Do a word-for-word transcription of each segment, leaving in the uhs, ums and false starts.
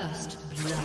First blood.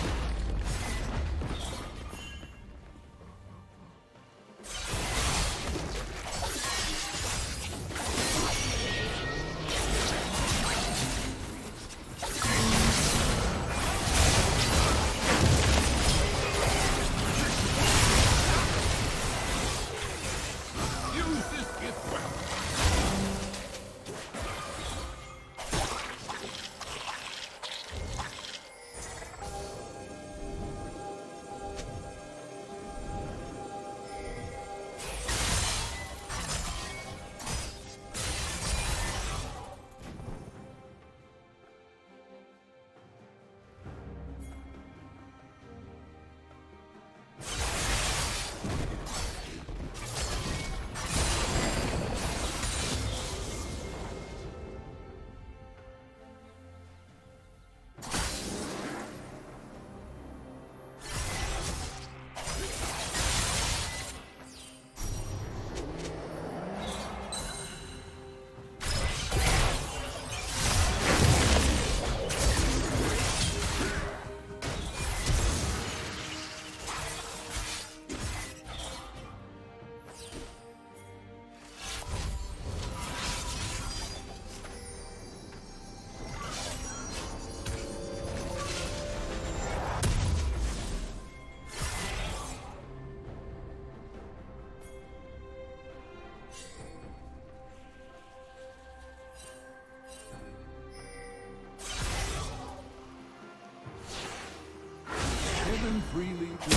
Freely rampage.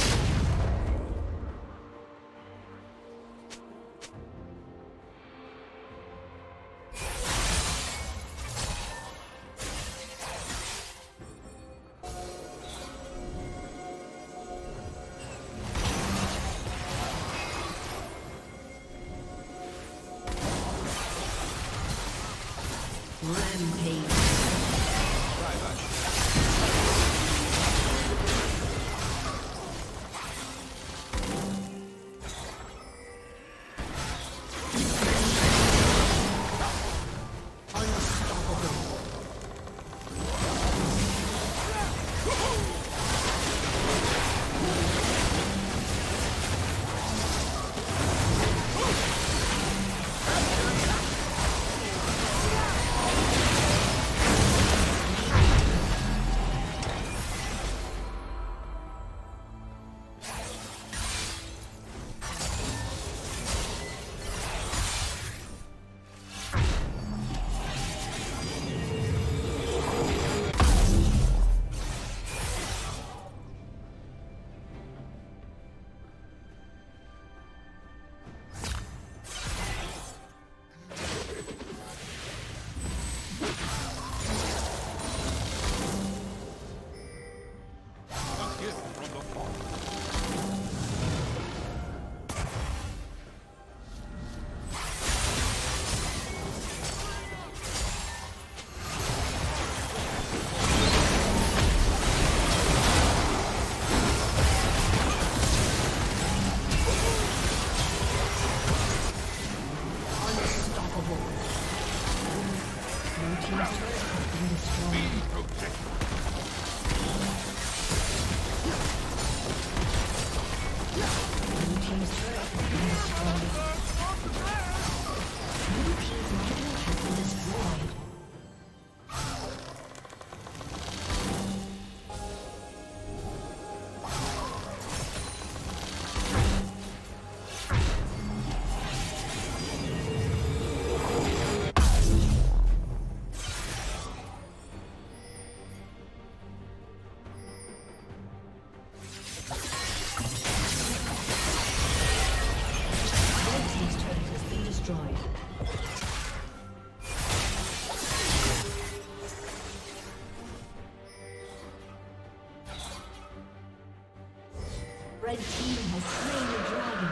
Red team has slain the dragon.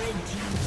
Red team